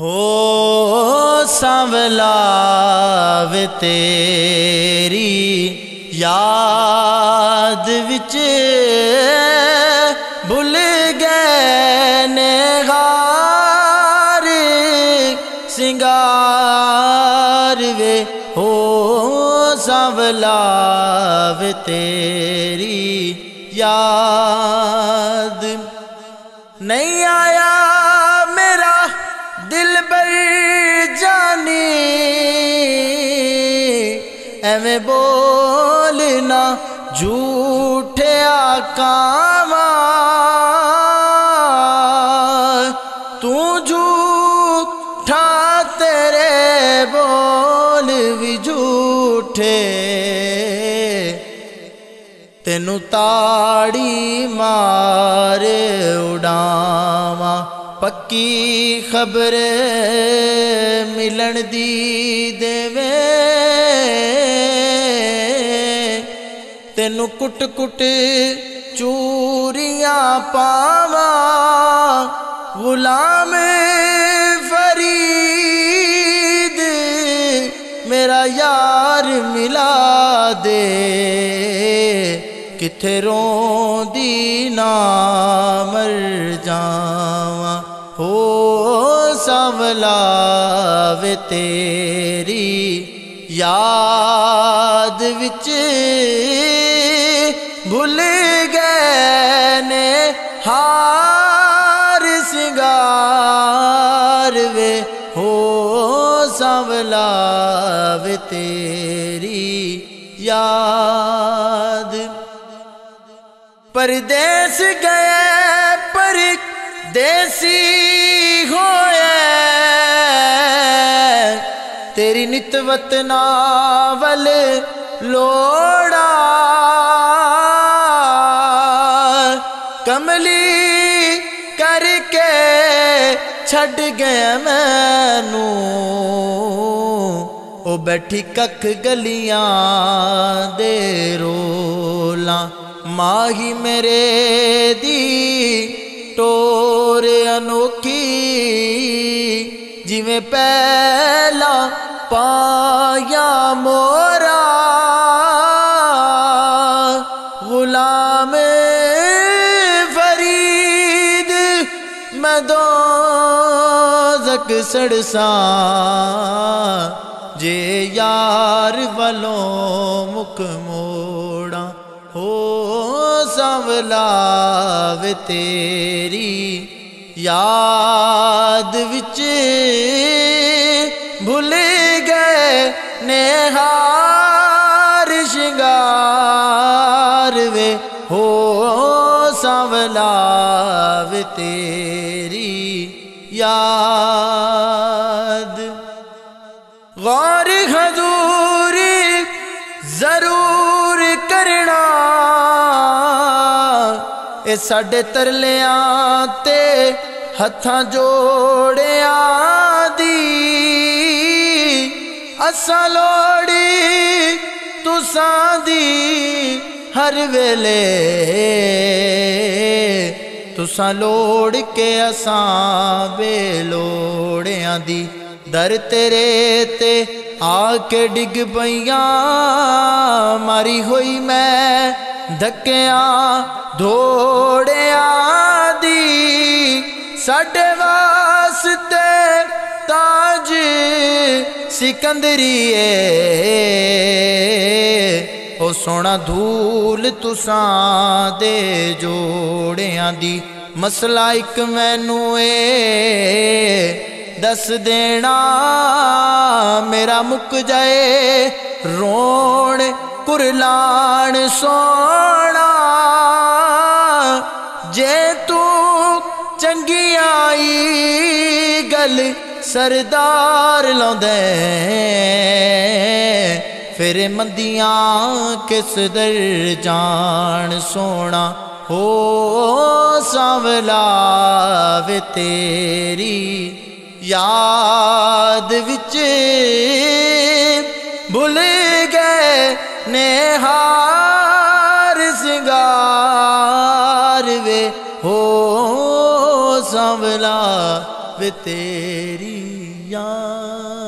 हो सांवला वे तेरी याद विच भुल गए निगार सिंगार वे। हो सांवला वे तेरी याद नहीं आया मेरा दिल बर जाने एवे बोलना झूठे आकामा तू झूठा तेरे बोल भी झूठे तेनू ताड़ी मार उड़ावा पक्की खबर मिलन दी देवे तेनू कुट कुट चूरियां पावा गुलाम फरीद मेरा यार मिला दे किथे रोंदी ना मर जावा। हो सांवला वे तेरी याद विच भुल गए ने हार सिंगार वे। हो सांवला वे तेरी याद परदेस गए पर देसी होए तेरी नितवत नावल लोड़ा कमली करके छड़ गया मैनू ओ बैठी कख गलियां दे रोला माही मेरे दी टोर अनोखी जिमें पहला पाया मोरा गुलाम फरीद मैं दोज़ख सड़सा जे यार वालों मुख मोड़ा। हो सांवला वे तेरी याद विच भुल गए नेहार शिंगार वे। हो सांवला वे तेरी याद गौर हजूरी जरूर करना ए साडे तरलिया ते हथा जोड़िया दी असा लोड़ी तुसा दी हर वेले तुसा लोड़ के असा बेलोड़िया दी दर तेरे ते आके डिग पइया मारी होई मैं धक्किया धोड़िया दी साडे वास्ते ताज सिकंदरीए ओ सोना धूल तुसां दे जोड़िया दी मसला इक मैनू ए दस देना मेरा मुक जाए रोण कुरलान सोना जे तू चंगी आई गल सरदार लांदे फिर मंदियां किस दर जान सोना। हो सांवला वे तेरी याद विच भुल गए नेहार सिंगार वे। हो सांवला तेरी याद।